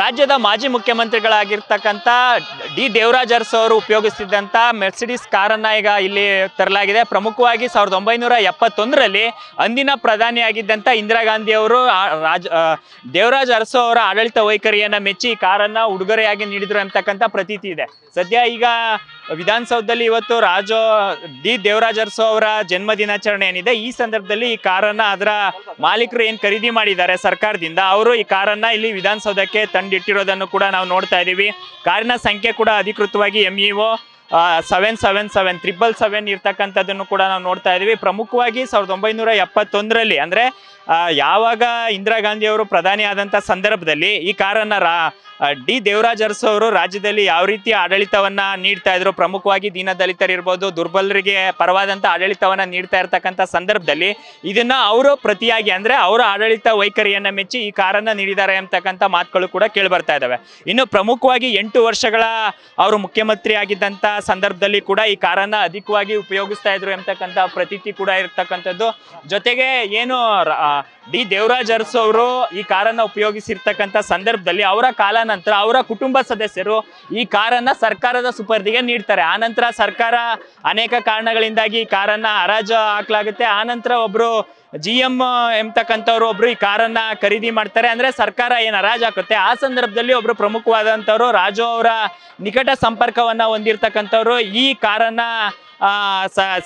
ರಾಜ್ಯದ ಮಾಜಿ ಮುಖ್ಯಮಂತ್ರಿಗಳಾಗಿರತಕ್ಕಂತ D Devaraj us ಅವರು ಉಪಯೋಗಿಸುತ್ತಿದ್ದಂತ ಮೆರ್ಸಿಡಿಸ್ ಕಾರ್ ಅನ್ನು ಈಗ ಇಲ್ಲಿ ತರಲಾಗಿದೆ. ಪ್ರಮುಖವಾಗಿ 1971 ರಲ್ಲಿ ಅಂದಿನ ಪ್ರಧಾನಿಯಾಗಿದ್ದಂತ ಇಂದಿರಾ ಗಾಂಧಿ ಅವರು ದೇವರಾಜ್ ಅರ್ಸ್ ಅವರ ಆಡಳಿತ ವೈಖರಿಯನ್ನು ಮೆಚ್ಚಿ ಈ ಕಾರನ್ನು ಉಡುಗೊರೆಯಾಗಿ ನೀಡಿದರು ಅಂತಕ್ಕಂತ ಪ್ರತೀತಿ ಇದೆ. ಸದ್ಯ ಈಗ ವಿಧಾನಸೌಧದಲ್ಲಿ ಇವತ್ತು ಡಿ ದೇವರಾಜ್ ಅರ್ಸ್ ಅವರ ಜನ್ಮ ದಿನಾಚರಣೆ ಏನಿದೆ, ಈ ಸಂದರ್ಭದಲ್ಲಿ ಈ ಕಾರನ್ನು ಅದರ ಮಾಲೀಕರು ಏನು ಖರೀದಿ ಮಾಡಿದ್ದಾರೆ ಸರ್ಕಾರದಿಂದ, ಅವರು ಈ ಕಾರನ್ನು ಇಲ್ಲಿ ವಿಧಾನಸೌಧಕ್ಕೆ ತಂದಿಟ್ಟಿರೋದನ್ನು ಕೂಡ ನಾವು ನೋಡ್ತಾ ಇದ್ದೀವಿ. ಕಾರಿನ ಸಂಖ್ಯೆ ಕೂಡ ಅಧಿಕೃತವಾಗಿ MEO 777 ಇರ್ತಕ್ಕಂಥದ್ದನ್ನು ಕೂಡ ನಾವು ನೋಡ್ತಾ ಇದ್ದೀವಿ. ಪ್ರಮುಖವಾಗಿ 1971 ರಲ್ಲಿ ಅಂದರೆ ಯಾವಾಗ ಇಂದಿರಾ ಗಾಂಧಿ ಅವರು ಪ್ರಧಾನಿ ಆದಂಥ ಸಂದರ್ಭದಲ್ಲಿ ಈ ಕಾರನ್ನು ಡಿ ದೇವರಾಜ್ ಅರ್ಸ್ ಅವರು ರಾಜ್ಯದಲ್ಲಿ ಯಾವ ರೀತಿ ಆಡಳಿತವನ್ನ ನೀಡ್ತಾ ಇದ್ರು, ಪ್ರಮುಖವಾಗಿ ದೀನದಲಿತರಿರ್ಬೋದು ದುರ್ಬಲರಿಗೆ ಪರವಾದಂಥ ಆಡಳಿತವನ್ನ ನೀಡ್ತಾ ಇರ್ತಕ್ಕಂಥ ಸಂದರ್ಭದಲ್ಲಿ ಇದನ್ನ ಅವರು ಪ್ರತಿಯಾಗಿ ಅಂದರೆ ಅವರ ಆಡಳಿತ ವೈಖರಿಯನ್ನ ಮೆಚ್ಚಿ ಈ ಕಾರನ್ನು ನೀಡಿದ್ದಾರೆ ಅಂತಕ್ಕಂಥ ಮಾತುಗಳು ಕೂಡ ಕೇಳಿ ಬರ್ತಾ ಇದ್ದಾವೆ. ಇನ್ನು ಪ್ರಮುಖವಾಗಿ 8 ವರ್ಷಗಳ ಅವರು ಮುಖ್ಯಮಂತ್ರಿ ಆಗಿದ್ದಂಥ ಸಂದರ್ಭದಲ್ಲಿ ಕೂಡ ಈ ಕಾರನ್ನು ಅಧಿಕವಾಗಿ ಉಪಯೋಗಿಸ್ತಾ ಇದ್ರು ಎಂಬತಕ್ಕಂಥ ಪ್ರತೀತಿ ಕೂಡ ಇರ್ತಕ್ಕಂಥದ್ದು. ಜೊತೆಗೆ ಏನು ಡಿ ದೇವರಾಜ್ ಅರ್ಸ್ ಅವರು ಈ ಕಾರನ್ನು ಉಪಯೋಗಿಸಿರ್ತಕ್ಕಂಥ ಸಂದರ್ಭದಲ್ಲಿ ಅವರ ಕಾಲಾನಂತರ ಅವರ ಕುಟುಂಬ ಸದಸ್ಯರು ಈ ಕಾರನ್ನು ಸರ್ಕಾರದ ಸುಪರ್ದಿಗೆ ನೀಡ್ತಾರೆ. ಆನಂತರ ಸರ್ಕಾರ ಅನೇಕ ಕಾರಣಗಳಿಂದಾಗಿ ಈ ಕಾರನ್ನು ಹರಾಜು ಹಾಕಲಾಗುತ್ತೆ. ಆನಂತರ ಒಬ್ಬರು GM ಎಂಬತಕ್ಕಂಥವ್ರು ಒಬ್ರು ಈ ಕಾರನ್ನ ಖರೀದಿ ಮಾಡ್ತಾರೆ. ಅಂದ್ರೆ ಸರ್ಕಾರ ಏನು ಹರಾಜು ಹಾಕುತ್ತೆ, ಆ ಸಂದರ್ಭದಲ್ಲಿ ಒಬ್ರು ಪ್ರಮುಖವಾದಂಥವ್ರು ರಾಜು ಅವರ ನಿಕಟ ಸಂಪರ್ಕವನ್ನ ಹೊಂದಿರ್ತಕ್ಕಂಥವ್ರು ಈ ಕಾರನ್ನ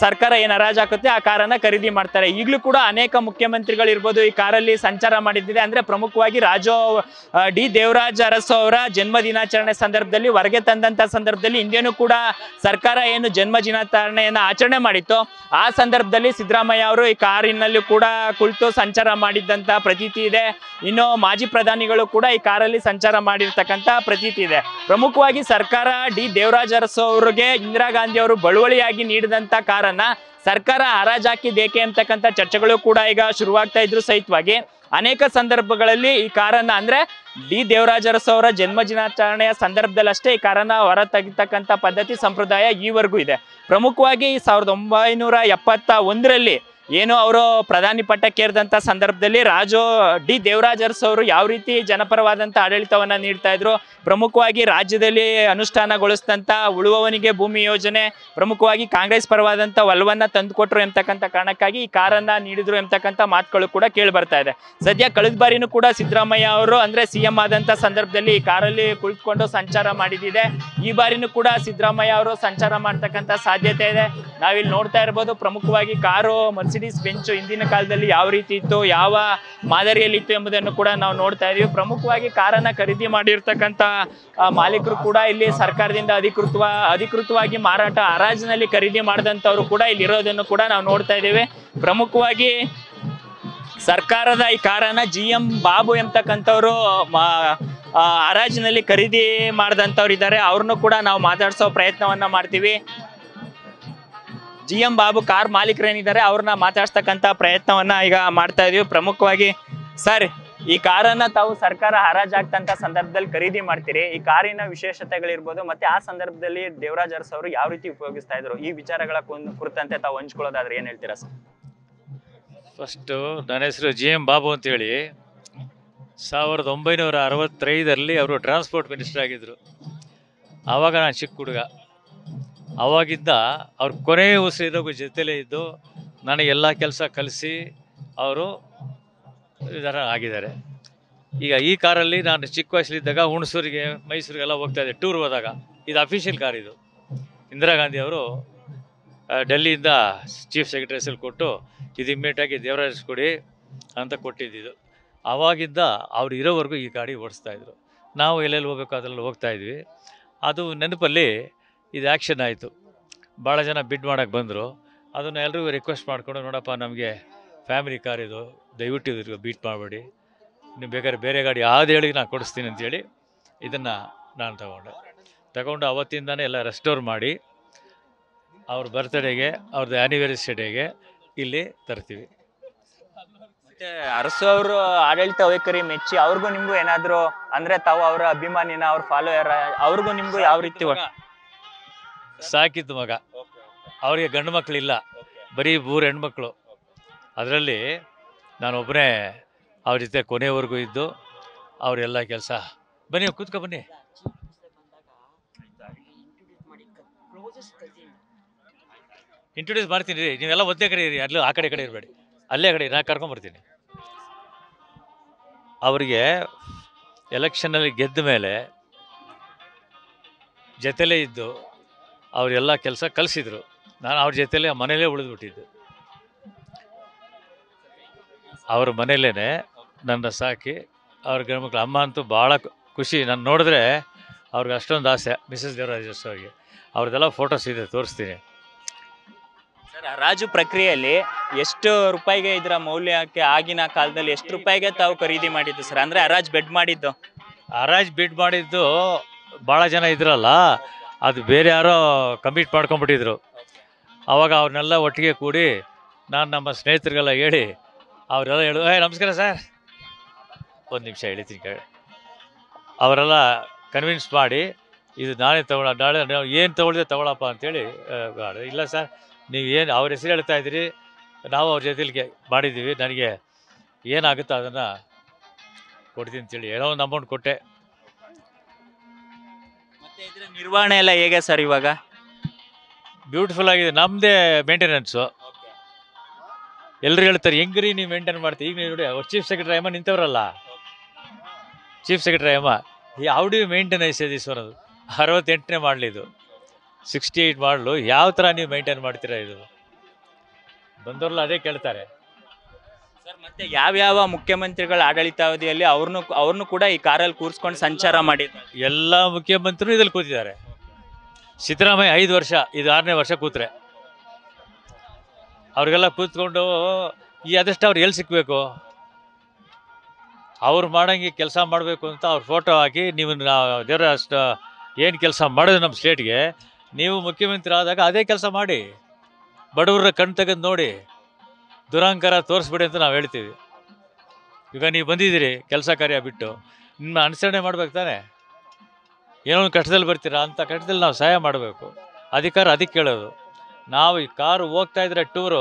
ಸರ್ಕಾರ ಏನು ಹರಾಜು ಹಾಕುತ್ತೆ ಆ ಕಾರನ್ನ ಖರೀದಿ ಮಾಡ್ತಾರೆ. ಈಗಲೂ ಕೂಡ ಅನೇಕ ಮುಖ್ಯಮಂತ್ರಿಗಳಿರ್ಬೋದು ಈ ಕಾರಲ್ಲಿ ಸಂಚಾರ ಮಾಡಿದ್ದಿದೆ. ಅಂದ್ರೆ ಪ್ರಮುಖವಾಗಿ ಡಿ ದೇವರಾಜ್ ಅರಸು ಅವರ ಜನ್ಮ ದಿನಾಚರಣೆ ಸಂದರ್ಭದಲ್ಲಿ ಹೊರಗೆ ತಂದಂತ ಸಂದರ್ಭದಲ್ಲಿ ಹಿಂದೇನು ಕೂಡ ಸರ್ಕಾರ ಏನು ಜನ್ಮ ದಿನಾಚರಣೆಯನ್ನು ಆಚರಣೆ ಮಾಡಿತ್ತು, ಆ ಸಂದರ್ಭದಲ್ಲಿ ಸಿದ್ದರಾಮಯ್ಯ ಅವರು ಈ ಕಾರಿನಲ್ಲೂ ಕೂಡ ಕುಳಿತು ಸಂಚಾರ ಮಾಡಿದ್ದಂತ ಪ್ರತೀತಿ ಇದೆ. ಇನ್ನು ಮಾಜಿ ಪ್ರಧಾನಿಗಳು ಕೂಡ ಈ ಕಾರಲ್ಲಿ ಸಂಚಾರ ಮಾಡಿರ್ತಕ್ಕಂಥ ಪ್ರತೀತಿ ಇದೆ. ಪ್ರಮುಖವಾಗಿ ಸರ್ಕಾರ ಡಿ ದೇವರಾಜ್ ಅರಸು ಅವರಿಗೆ ಇಂದಿರಾ ಗಾಂಧಿ ಅವರು ಬಳುವಳಿಯಾಗಿ ನೀಡಿದಂತ ಕಾರನ್ನ ಸರ್ಕಾರ ಹರಾಜಾಕಿದೇಕೆ ಅಂತಕ್ಕಂಥ ಚರ್ಚೆಗಳು ಕೂಡ ಈಗ ಶುರುವಾಗ್ತಾ ಇದ್ರು. ಸಹಿತವಾಗಿ ಅನೇಕ ಸಂದರ್ಭಗಳಲ್ಲಿ ಈ ಕಾರನ್ನ ಅಂದ್ರೆ ಡಿ ದೇವರಾಜ್ ಅರಸು ಅವರ ಜನ್ಮ ದಿನಾಚರಣೆಯ ಸಂದರ್ಭದಲ್ಲಷ್ಟೇ ಈ ಕಾರನ್ನ ಹೊರ ತೆಗಿತಕ್ಕಂಥ ಪದ್ಧತಿ ಸಂಪ್ರದಾಯ ಈವರೆಗೂ ಇದೆ. ಪ್ರಮುಖವಾಗಿ 1971 ರಲ್ಲಿ ಏನು ಅವರು ಪ್ರಧಾನಿ ಪಟ್ಟಕ್ಕೇರಿದಂಥ ಸಂದರ್ಭದಲ್ಲಿ ಡಿ ದೇವರಾಜ್ ಅರ್ಸ್ ಅವರು ಯಾವ ರೀತಿ ಜನಪರವಾದಂಥ ಆಡಳಿತವನ್ನು ನೀಡ್ತಾ ಇದ್ರು, ಪ್ರಮುಖವಾಗಿ ರಾಜ್ಯದಲ್ಲಿ ಅನುಷ್ಠಾನಗೊಳಿಸಿದಂಥ ಉಳುವವನಿಗೆ ಭೂಮಿ ಯೋಜನೆ, ಪ್ರಮುಖವಾಗಿ ಕಾಂಗ್ರೆಸ್ ಪರವಾದಂಥ ಒಲವನ್ನು ತಂದುಕೊಟ್ರು ಎಂಬತಕ್ಕಂಥ ಕಾರಣಕ್ಕಾಗಿ ಈ ಕಾರನ್ನು ನೀಡಿದ್ರು ಎಂಬತಕ್ಕಂಥ ಮಾತುಗಳು ಕೂಡ ಕೇಳಿ ಬರ್ತಾ ಇದೆ. ಸದ್ಯ ಕಳೆದ ಬಾರಿನೂ ಕೂಡ ಸಿದ್ದರಾಮಯ್ಯ ಅವರು ಅಂದರೆ CM ಆದಂಥ ಸಂದರ್ಭದಲ್ಲಿ ಈ ಕಾರಲ್ಲಿ ಕುಳಿತುಕೊಂಡು ಸಂಚಾರ ಮಾಡಿದ್ದಿದೆ. ಈ ಬಾರಿನೂ ಕೂಡ ಸಿದ್ದರಾಮಯ್ಯ ಅವರು ಸಂಚಾರ ಮಾಡ್ತಕ್ಕಂಥ ಸಾಧ್ಯತೆ ಇದೆ. ನಾವಿಲ್ಲಿ ನೋಡ್ತಾ ಇರ್ಬೋದು ಪ್ರಮುಖವಾಗಿ ಕಾರು ಮರ್ಸಿಡಿಸ್ ಬೆಂಚು ಹಿಂದಿನ ಕಾಲದಲ್ಲಿ ಯಾವ ರೀತಿ ಇತ್ತು, ಯಾವ ಮಾದರಿಯಲ್ಲಿ ಇತ್ತು ಎಂಬುದನ್ನು ಕೂಡ ನಾವು ನೋಡ್ತಾ ಇದೀವಿ. ಪ್ರಮುಖವಾಗಿ ಕಾರನ್ನು ಖರೀದಿ ಮಾಡಿರ್ತಕ್ಕಂಥ ಮಾಲೀಕರು ಕೂಡ ಇಲ್ಲಿ ಸರ್ಕಾರದಿಂದ ಅಧಿಕೃತವಾಗಿ ಮಾರಾಟ ಹರಾಜಿನಲ್ಲಿ ಖರೀದಿ ಮಾಡಿದಂಥವ್ರು ಕೂಡ ಇಲ್ಲಿ ಇರೋದನ್ನು ಕೂಡ ನಾವು ನೋಡ್ತಾ ಇದ್ದೀವಿ. ಪ್ರಮುಖವಾಗಿ ಸರ್ಕಾರದ ಈ ಕಾರನ್ನು GM ಬಾಬು ಎಂಬತಕ್ಕಂಥವ್ರು ಹರಾಜಿನಲ್ಲಿ ಖರೀದಿ ಮಾಡಿದಂಥವ್ರು ಇದ್ದಾರೆ. ಅವ್ರನ್ನೂ ಕೂಡ ನಾವು ಮಾತಾಡಿಸೋ ಪ್ರಯತ್ನವನ್ನ ಮಾಡ್ತೀವಿ. GM ಬಾಬು ಕಾರ್ ಮಾಲೀಕರೇನಿದ್ದಾರೆ ಅವ್ರನ್ನ ಮಾತಾಡ್ಸ್ತಕ್ಕಂಥ ಪ್ರಯತ್ನವನ್ನ ಈಗ ಮಾಡ್ತಾ ಇದೀವಿ. ಪ್ರಮುಖವಾಗಿ ಸರ್, ಈ ಕಾರನ್ನ ತಾವು ಸರ್ಕಾರ ಹರಾಜಾಗ್ತಂತ ಸಂದರ್ಭದಲ್ಲಿ ಖರೀದಿ ಮಾಡ್ತೀರಿ, ಈ ಕಾರಿನ ವಿಶೇಷತೆಗಳಿರ್ಬೋದು ಮತ್ತೆ ಆ ಸಂದರ್ಭದಲ್ಲಿ ದೇವರಾಜ್ ಅರ್ಸ್ ಅವರು ಯಾವ ರೀತಿ ಉಪಯೋಗಿಸ್ತಾ ಇದ್ರು, ಈ ವಿಚಾರಗಳ ಕುರಿತಂತೆ ತಾವು ಹಂಚ್ಕೊಳ್ಳೋದಾದ್ರೆ ಏನ್ ಹೇಳ್ತೀರಾ ಸರ್? ಫಸ್ಟ್ ನನ್ನ ಹೆಸರು GM ಬಾಬು ಅಂತ ಹೇಳಿ. 1965 ರಲ್ಲಿ ಅವರು ಟ್ರಾನ್ಸ್ಪೋರ್ಟ್ ಮಿನಿಸ್ಟರ್ ಆಗಿದ್ರು. ಆವಾಗ ನಾನು ಚಿಕ್ಕ ಹುಡುಗ. ಆವಾಗಿದ್ದ ಅವ್ರ ಕೊನೆಯ ಉಸಿರಿಗೂ ಜೊತೆಲೇ ಇದ್ದು ನನಗೆಲ್ಲ ಕೆಲಸ ಕಲಿಸಿ ಅವರು ಇದರ ಆಗಿದ್ದಾರೆ. ಈಗ ಈ ಕಾರಲ್ಲಿ ನಾನು ಚಿಕ್ಕ ವಯಸ್ಸಲ್ಲಿದ್ದಾಗ ಹುಣಸೂರಿಗೆ ಮೈಸೂರಿಗೆಲ್ಲ ಹೋಗ್ತಾಯಿದ್ದೆ ಟೂರ್ ಹೋದಾಗ. ಇದು ಅಫಿಷಿಯಲ್ ಕಾರ್. ಇದು ಇಂದಿರಾ ಗಾಂಧಿ ಅವರು ಡೆಲ್ಲಿಯಿಂದ ಚೀಫ್ ಸೆಕ್ರೆಟರಿಸಲ್ಲಿ ಕೊಟ್ಟು ಇದು ಇಮ್ಮಿಡಿಯೇಟಾಗಿ ದೇವರಾಜ್ ಕೊಡಿ ಅಂತ ಕೊಟ್ಟಿದ್ದು. ಆವಾಗಿದ್ದ ಅವ್ರು ಇರೋವರೆಗೂ ಈ ಗಾಡಿ ಓಡಿಸ್ತಾಯಿದ್ರು. ನಾವು ಎಲ್ಲೆಲ್ಲಿ ಹೋಗಬೇಕು ಅದರಲ್ಲಿ ಹೋಗ್ತಾಯಿದ್ವಿ. ಅದು ನೆನಪಲ್ಲಿ ಇದು ಆ್ಯಕ್ಷನ್ ಆಯಿತು. ಭಾಳ ಜನ ಬಿಡ್ ಮಾಡೋಕ್ಕೆ ಬಂದರು. ಅದನ್ನು ಎಲ್ಲರಿಗೂ ರಿಕ್ವೆಸ್ಟ್ ಮಾಡಿಕೊಂಡು, ನೋಡಪ್ಪ ನಮಗೆ ಫ್ಯಾಮಿಲಿ ಕಾರ್ ಇದು, ದಯವಿಟ್ಟು ಇದ್ರಿಗೆ ಬೀಟ್ ಮಾಡಬೇಡಿ, ನೀವು ಬೇಕಾದ್ರೆ ಬೇರೆ ಗಾಡಿ ಆದ ಹೇಳಿಗೆ ನಾನು ಕೊಡಿಸ್ತೀನಿ ಅಂತೇಳಿ ಇದನ್ನು ನಾನು ತಗೊಂಡು ಅವತ್ತಿಂದನೇ ಎಲ್ಲ ರೆಸ್ಟೋರ್ ಮಾಡಿ ಅವ್ರ ಬರ್ತ್ಡೇಗೆ, ಅವ್ರದ್ದು ಆ್ಯನಿವರ್ಸರಿ ಡೇಗೆ ಇಲ್ಲಿ ತರ್ತೀವಿ. ಮತ್ತೆ ಅರಸು ಅವರು ಆಡಳಿತ ವೈಖರಿ ಮೆಚ್ಚಿ ಅವ್ರಿಗೂ ನಿಮಗೂ ಏನಾದರೂ ಅಂದರೆ ತಾವು ಅವರ ಅಭಿಮಾನಿನ ಅವ್ರ ಫಾಲೋಯರ್ ಅವ್ರಿಗೂ ನಿಮಗೂ ಯಾವ ರೀತಿ ಸಾಕಿದ್ದು ಮಗ. ಅವರಿಗೆ ಗಂಡು ಮಕ್ಕಳಿಲ್ಲ, ಬರೀ 3 ಹೆಣ್ಮಕ್ಳು. ಅದರಲ್ಲಿ ನಾನೊಬ್ಬನೇ ಅವ್ರ ಜೊತೆ ಕೊನೆಯವರೆಗೂ ಇದ್ದು ಅವರೆಲ್ಲ ಕೆಲಸ ಬನ್ನಿ ಕೂತ್ಕೊ ಬನ್ನಿ. ಇಂಟ್ರೊಡ್ಯೂಸ್ ಮಾಡ್ತೀನಿ ರೀ, ನೀವೆಲ್ಲ ಒಂದೇ ಕಡೆ ಇರಿ, ಅಲ್ಲೂ ಆ ಕಡೆ ಕಡೆ ಇರಬೇಡಿ, ಅಲ್ಲೇ ಕಡೆ ನಾನು ಕರ್ಕೊಂಡ್ಬರ್ತೀನಿ. ಅವರಿಗೆ ಎಲೆಕ್ಷನಲ್ಲಿ ಗೆದ್ದ ಮೇಲೆ ಜೊತೆಲೇ ಇದ್ದು ಅವರೆಲ್ಲ ಕೆಲಸ ಕಲಿಸಿದರು. ನಾನು ಅವ್ರ ಜೊತೆಲೇ ಮನೇಲೇ ಉಳಿದ್ಬಿಟ್ಟಿದ್ದು. ಅವ್ರ ಮನೇಲೇ ನನ್ನ ಸಾಕಿ ಅವ್ರ ಗಂಡು ಅಮ್ಮ ಅಂತೂ ಭಾಳ ಖುಷಿ. ನಾನು ನೋಡಿದ್ರೆ ಅವ್ರಿಗೆ ಅಷ್ಟೊಂದು ಆಸೆ. ಮಿಸಸ್ ದೇವರಾಜ್ ಊರ್ಸ್ ಅವ್ರಿಗೆ ಅವ್ರದ್ದೆಲ್ಲ ಫೋಟೋಸ್ ಇದೆ, ತೋರಿಸ್ತೀನಿ. ರಾಜು ಪ್ರಕ್ರಿಯೆಯಲ್ಲಿ ಎಷ್ಟು ರೂಪಾಯಿಗೆ ಇದರ ಮೌಲ್ಯಕ್ಕೆ ಆಗಿನ ಕಾಲದಲ್ಲಿ ಎಷ್ಟು ರೂಪಾಯಿಗೆ ತಾವು ಖರೀದಿ ಮಾಡಿದ್ದು ಸರ್? ಅಂದರೆ ಹರಾಜ್ ಬಿಡ್ ಮಾಡಿದ್ದು ಭಾಳ ಜನ ಇದ್ರಲ್ಲ, ಅದು ಬೇರೆ ಯಾರೋ ಕಮಿಟ್ ಮಾಡ್ಕೊಂಡ್ಬಿಟ್ಟಿದ್ರು. ಆವಾಗ ಅವ್ರನ್ನೆಲ್ಲ ಒಟ್ಟಿಗೆ ಕೂಡಿ ನಾನು ನಮ್ಮ ಸ್ನೇಹಿತರಿಗೆಲ್ಲ ಹೇಳಿ ಅವರೆಲ್ಲ ಹೇಳು, ಏ ನಮಸ್ಕಾರ ಸರ್, ಒಂದು ನಿಮಿಷ ಹೇಳ್ತೀನಿ ಕೇಳಿ, ಅವರೆಲ್ಲ ಕನ್ವಿನ್ಸ್ ಮಾಡಿ ಇದು ನಾನೇ ತಗೊಳ, ನಾಳೆ ಏನು ತಗೊಳ್ದೆ ತಗೊಳಪ್ಪ ಅಂತೇಳಿ. ಇಲ್ಲ ಸರ್ ನೀವೇನು ಅವ್ರ ಹೆಸರು ಹೇಳ್ತಾ ಇದ್ದೀರಿ, ನಾವು ಅವ್ರ ಜೊತೆಲಿ ಮಾಡಿದ್ದೀವಿ, ನನಗೆ ಏನಾಗುತ್ತೋ ಅದನ್ನು ಕೊಡ್ತೀನಿ ಅಂತೇಳಿ ಏನೋ ಒಂದು ಅಮೌಂಟ್ ಕೊಟ್ಟೆ. ಮತ್ತು ಇದರ ನಿರ್ವಹಣೆ ಎಲ್ಲ ಹೇಗೆ ಸರ್ ಇವಾಗ? ಬ್ಯೂಟಿಫುಲ್ ಆಗಿದೆ. ನಮ್ಮದೇ ಮೇಂಟೆನೆನ್ಸು. ಎಲ್ಲರೂ ಹೇಳ್ತಾರೆ ಹೆಂಗ್ರಿ ನೀವು ಮೇಂಟೈನ್ ಮಾಡ್ತೀವಿ. ಈಗ ನೀವು ನೋಡಿ ಅವ್ರು ಚೀಫ್ ಸೆಕ್ರೆಟರಿ ಅಮ್ಮ ನಿಂತವ್ರಲ್ಲ, ಚೀಫ್ ಸೆಕ್ರೆಟರಿ ಅಮ್ಮ ಯಾವ್ದು ಮೇಂಟೆನೆನ್ಸ್ ಇದೆ ಸರ್? ಅದು 68ನೇ ಮಾಡಲಿದ್ದು, 68 ಮಾಡಲು ಯಾವ ಥರ ನೀವು ಮೇಂಟೈನ್ ಮಾಡ್ತೀರಾ? ಇದು ಬಂದವ್ರಲ್ಲ ಅದೇ ಕೇಳ್ತಾರೆ ಸರ್. ಮತ್ತೆ ಯಾವ್ಯಾವ ಮುಖ್ಯಮಂತ್ರಿಗಳ ಆಡಳಿತಾವಧಿಯಲ್ಲಿ ಅವ್ರನ್ನೂ ಕೂಡ ಈ ಕಾರಲ್ಲಿ ಕೂರಿಸ್ಕೊಂಡು ಸಂಚಾರ ಮಾಡಿ ಎಲ್ಲ ಮುಖ್ಯಮಂತ್ರಿಗಳು ಇದ್ರಲ್ಲಿ ಕೂತಿದ್ದಾರೆ. ಸಿದ್ದರಾಮಯ್ಯ 5 ವರ್ಷ, ಇದು 6ನೇ ವರ್ಷ ಕೂತ್ರೆ. ಅವ್ರಿಗೆಲ್ಲ ಕೂತ್ಕೊಂಡು ಈ ಆದಷ್ಟು ಅವ್ರು ಎಲ್ಲಿ ಸಿಕ್ಕಬೇಕು, ಅವ್ರು ಮಾಡಂಗೆ ಕೆಲಸ ಮಾಡಬೇಕು ಅಂತ ಅವ್ರ ಫೋಟೋ ಹಾಕಿ, ನೀವು ದೇವರ ಅಷ್ಟು ಏನು ಕೆಲಸ ಮಾಡೋದು ನಮ್ಮ ಸ್ಟೇಟ್ಗೆ, ನೀವು ಮುಖ್ಯಮಂತ್ರಿ ಆದಾಗ ಅದೇ ಕೆಲಸ ಮಾಡಿ, ಬಡವರ ಕಣ್ ತೆಗೆದು ನೋಡಿ, ದುರಂಕಾರ ತೋರಿಸ್ಬಿಡಿ ಅಂತ ನಾವು ಹೇಳ್ತೀವಿ. ಈಗ ನೀವು ಬಂದಿದ್ದೀರಿ ಕೆಲಸ ಕಾರ್ಯ ಬಿಟ್ಟು, ನಿಮ್ಮ ಅನುಸರಣೆ ಮಾಡ್ಬೇಕು ತಾನೆ. ಏನೋ ಒಂದು ಕಷ್ಟದಲ್ಲಿ ಬರ್ತೀರಾ, ಅಂಥ ಕಷ್ಟದಲ್ಲಿ ನಾವು ಸಹಾಯ ಮಾಡಬೇಕು. ಅಧಿಕಾರ ಅದಕ್ಕೆ ಕೇಳೋದು. ನಾವು ಈ ಕಾರು ಹೋಗ್ತಾಯಿದ್ರೆ ಟೂರು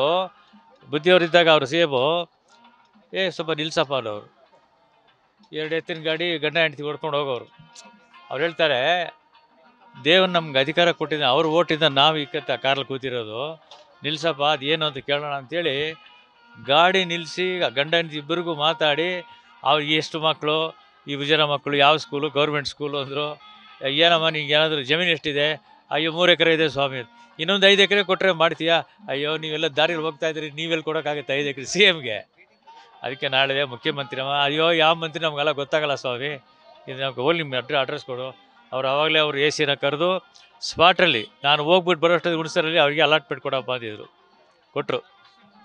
ಬುದ್ಧಿಯವರಿದ್ದಾಗ ಅವರು ಸೇಬು ಏ ಸ್ವಲ್ಪ ನಿಲ್ಸಪ್ಪ ಅನ್ನೋರು, 2 ಎತ್ತಿನ ಗಾಡಿ ಗಂಡ ಹೆಂಡತಿ ಹೊಡ್ಕೊಂಡು ಹೋಗೋರು. ಅವ್ರು ಹೇಳ್ತಾರೆ ದೇವ್ರು ನಮ್ಗೆ ಅಧಿಕಾರ ಕೊಟ್ಟಿದ್ದಾನೆ, ಅವ್ರು ಓಟಿದ್ದ ನಾವು ಈ ಕಾರಲ್ಲಿ ಕೂತಿರೋದು, ನಿಲ್ಸಪ್ಪ ಅದು ಏನು ಅಂತ ಕೇಳೋಣ ಅಂತೇಳಿ ಗಾಡಿ ನಿಲ್ಲಿಸಿ ಗಂಡ ಹೆಂಡತಿ ಇಬ್ಬರಿಗೂ ಮಾತಾಡಿ, ಅವ್ರಿಗೆ ಎಷ್ಟು ಮಕ್ಕಳು, ಈ ವಿಜಯನ ಮಕ್ಕಳು, ಯಾವ ಸ್ಕೂಲು, ಗೌರ್ಮೆಂಟ್ ಸ್ಕೂಲು ಅಂದರು. ಏನಮ್ಮ ನಿಂಗೆ ಏನಾದರೂ ಜಮೀನು ಎಷ್ಟಿದೆ? ಅಯ್ಯೋ 3 ಎಕರೆ ಇದೆ ಸ್ವಾಮಿ. ಇನ್ನೊಂದು 5 ಎಕರೆ ಕೊಟ್ಟರೆ ಮಾಡ್ತೀಯಾ? ಅಯ್ಯೋ ನೀವೆಲ್ಲ ದಾರಿಯಲ್ಲಿ ಹೋಗ್ತಾ ಇದ್ರಿ, ನೀವೆಲ್ಲಿ ಕೊಡೋಕ್ಕಾಗುತ್ತೆ 5 ಎಕರೆ ಸಿ ಎಮ್ಗೆ? ಅದಕ್ಕೆ ನಾಳೆ ಮುಖ್ಯಮಂತ್ರಿ ಅಯ್ಯೋ ಯಾವ ಮಂತ್ರಿ ನಮಗೆಲ್ಲ ಗೊತ್ತಾಗಲ್ಲ ಸ್ವಾಮಿ, ಇದು ನಮ್ಗೆ ಹೋಗಿ ನಿಮ್ಮ ಅಡ್ರೆಸ್ ಕೊಡು. ಅವ್ರು ಆವಾಗಲೇ ಅವರು ಎ ಸಿನ ಕರೆದು ಸ್ಪಾಟಲ್ಲಿ ನಾನು ಹೋಗ್ಬಿಟ್ಟು ಬರೋಷ್ಟೊಂದು ಹುಣಸರಲ್ಲಿ ಅವರಿಗೆ ಅಲಾಟ್ಮೆಂಟ್ ಕೊಡಪ್ಪ ಅಂದಿದ್ರು, ಕೊಟ್ಟರು.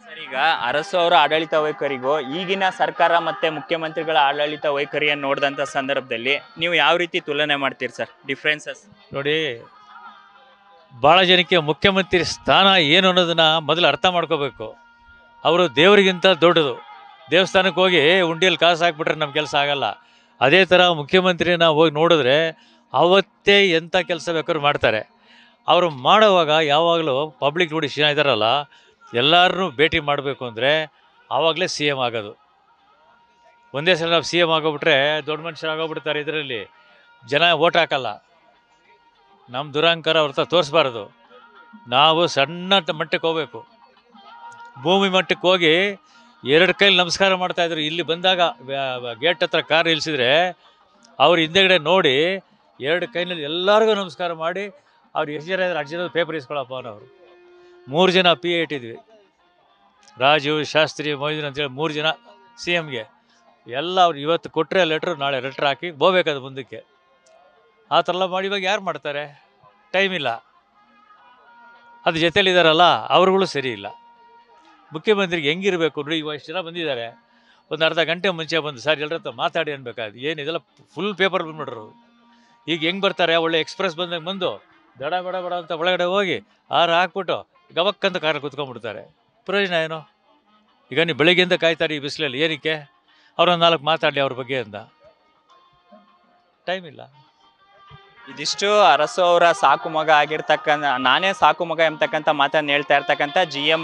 ಸರ್ ಈಗ ಅರಸು ಅವರ ಆಡಳಿತ ವೈಖರಿಗೂ ಈಗಿನ ಸರ್ಕಾರ ಮತ್ತು ಮುಖ್ಯಮಂತ್ರಿಗಳ ಆಡಳಿತ ವೈಖರಿಯನ್ನು ನೋಡಿದಂಥ ಸಂದರ್ಭದಲ್ಲಿ ನೀವು ಯಾವ ರೀತಿ ತುಲನೆ ಮಾಡ್ತೀರಿ ಸರ್? ಡಿಫ್ರೆನ್ಸಸ್ ನೋಡಿ, ಭಾಳ ಜನಕ್ಕೆ ಮುಖ್ಯಮಂತ್ರಿ ಸ್ಥಾನ ಏನು ಅನ್ನೋದನ್ನು ಮೊದಲು ಅರ್ಥ ಮಾಡ್ಕೋಬೇಕು. ಅವರು ದೇವರಿಗಿಂತ ದೊಡ್ಡದು. ದೇವಸ್ಥಾನಕ್ಕೆ ಹೋಗಿ ಉಂಡಿಯಲ್ಲಿ ಕಾಸು ಹಾಕ್ಬಿಟ್ರೆ ನಮ್ಮ ಕೆಲಸ ಆಗಲ್ಲ. ಅದೇ ಥರ ಮುಖ್ಯಮಂತ್ರಿನ ಹೋಗಿ ನೋಡಿದ್ರೆ ಅವತ್ತೇ ಎಂಥ ಕೆಲಸ ಬೇಕಾದ್ರೂ ಮಾಡ್ತಾರೆ. ಅವರು ಮಾಡೋವಾಗ ಯಾವಾಗಲೂ ಪಬ್ಲಿಕ್ ನೋಡಿ ಜನ ಇದ್ದಾರಲ್ಲ ಎಲ್ಲರನ್ನೂ ಭೇಟಿ ಮಾಡಬೇಕು. ಅಂದರೆ ಆವಾಗಲೇ ಸಿ ಎಮ್ ಆಗೋದು. ಒಂದೇ ಸಲ ನಾವು ಸಿ ಎಮ್ ಆಗೋಗ್ಬಿಟ್ರೆ ದೊಡ್ಡ ಮನುಷ್ಯರಾಗೋಗ್ಬಿಡ್ತಾರೆ. ಇದರಲ್ಲಿ ಜನ ಓಟ್ ಹಾಕಲ್ಲ. ನಮ್ಮ ದುರಂಕಾರ ಅವ್ರ ಹತ್ರ ತೋರಿಸ್ಬಾರ್ದು. ನಾವು ಸಣ್ಣ ಮಟ್ಟಕ್ಕೆ ಹೋಗಬೇಕು. ಭೂಮಿ ಮಟ್ಟಕ್ಕೆ ಹೋಗಿ 2 ಕೈಲಿ ನಮಸ್ಕಾರ ಮಾಡ್ತಾಯಿದ್ರು. ಇಲ್ಲಿ ಬಂದಾಗ ಗೇಟ್ ಹತ್ರ ಕಾರ್ ನಿಲ್ಲಿಸಿದ್ರೆ ಅವ್ರ ಹಿಂದೆಗಡೆ ನೋಡಿ 2 ಕೈನಲ್ಲಿ ಎಲ್ಲರಿಗೂ ನಮಸ್ಕಾರ ಮಾಡಿ, ಅವ್ರು ಎಷ್ಟು ಜನ ಇದ್ದಾರೆ 8 ಜನ ಪೇಪರ್ ಇಸ್ಕೊಳಪ್ಪ ಅನ್ನೋರು. 3 ಜನ ಪಿ ಎ ಇಟ್ಟಿದ್ವಿ, ರಾಜು, ಶಾಸ್ತ್ರಿ, ಮೊಯ್ದೀನ್ ಅಂತೇಳಿ 3 ಜನ ಸಿ ಎಮ್ಗೆ. ಎಲ್ಲ ಅವ್ರು ಇವತ್ತು ಕೊಟ್ಟರೆ ಲೆಟ್ರು ನಾಳೆ ಲೆಟ್ರ್ ಹಾಕಿ ಹೋಗ್ಬೇಕದು ಮುಂದಕ್ಕೆ. ಆ ಥರ ಎಲ್ಲ ಮಾಡಿ ಇವಾಗ ಯಾರು ಮಾಡ್ತಾರೆ? ಟೈಮ್ ಇಲ್ಲ. ಅದು ಜೊತೆಲಿದ್ದಾರಲ್ಲ ಅವ್ರುಗಳು ಸರಿ ಇಲ್ಲ. ಮುಖ್ಯಮಂತ್ರಿಗೆ ಹೆಂಗಿರಬೇಕು ನೋಡಿ, ಇವಾಗ ಇಷ್ಟು ಜನ ಬಂದಿದ್ದಾರೆ, ಒಂದು ಅರ್ಧ ಗಂಟೆ ಮುಂಚೆ ಬಂದು ಸರ್ ಎಲ್ಲರ ಹತ್ರ ಮಾತಾಡಿ ಅನ್ಬೇಕಾದ್ರು. ಏನಿದೆಲ್ಲ ಫುಲ್ ಪೇಪರ್ ಬಂದ್ಬಿಟ್ರು. ಈಗ ಹೆಂಗೆ ಬರ್ತಾರೆ, ಒಳ್ಳೆ ಎಕ್ಸ್ಪ್ರೆಸ್ ಬಂದಾಗ ಬಂದು ದಡ ಬಡ ಬಡ ಅಂತ ಒಳಗಡೆ ಹೋಗಿ ಆರು ಹಾಕ್ಬಿಟ್ಟು ಗಬಕ್ಕಂತ ಕಾರಲ್ಲಿ ಕುತ್ಕೊಂಡ್ಬಿಡ್ತಾರೆ. ಪ್ರಯೋಜನ ಏನು? ಈಗ ನೀವು ಬೆಳಗ್ಗೆಯಿಂದ ಕಾಯ್ತಾರೆ ಈ ಬಿಸಿಲಲ್ಲಿ ಏನಕ್ಕೆ? ಅವರೊಂದು 4 ಮಾತಾಡಲಿ ಅವ್ರ ಬಗ್ಗೆ ಅಂತ. ಟೈಮ್ ಇಲ್ಲ. ಇದಿಷ್ಟು ಅರಸವರ ಸಾಕು ಮಗ ಆಗಿರತಕ್ಕಂತ ನಾನೇ ಸಾಕು ಮಗ ಎಂಬತಕ್ಕಂತ ಮಾತನ್ನ ಹೇಳ್ತಾ ಇರತಕ್ಕಂತ ಜಿಎಂ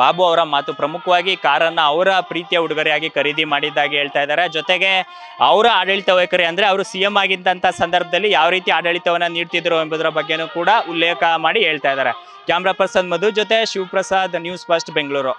ಬಾಬು ಅವರ ಮಾತು ಪ್ರಮುಖವಾಗಿ ಕಾರನ್ನ ಅವರ ಪ್ರೀತಿಯ ಉಡುಗೊರೆಯಾಗಿ ಖರೀದಿ ಮಾಡಿದಾಗೆ ಹೇಳ್ತಾ ಇದ್ದಾರೆ. ಜೊತೆಗೆ ಅವರ ಆಡಳಿತ ವೈಖರಿ ಅಂದ್ರೆ ಅವರು ಸಿಎಂ ಆಗಿದ್ದಂತ ಸಂದರ್ಭದಲ್ಲಿ ಯಾವ ರೀತಿ ಆಡಳಿತವನ್ನ ನೀಡ್ತಿದ್ರು ಎಂಬುದರ ಬಗ್ಗೆನೂ ಕೂಡ ಉಲ್ಲೇಖ ಮಾಡಿ ಹೇಳ್ತಾ ಇದ್ದಾರೆ. ಕ್ಯಾಮರಾ ಪರ್ಸನ್ ಮಧು ಜೊತೆ ಶಿವಪ್ರಸಾದ್, ನ್ಯೂಸ್ ಫಸ್ಟ್ ಬೆಂಗಳೂರು.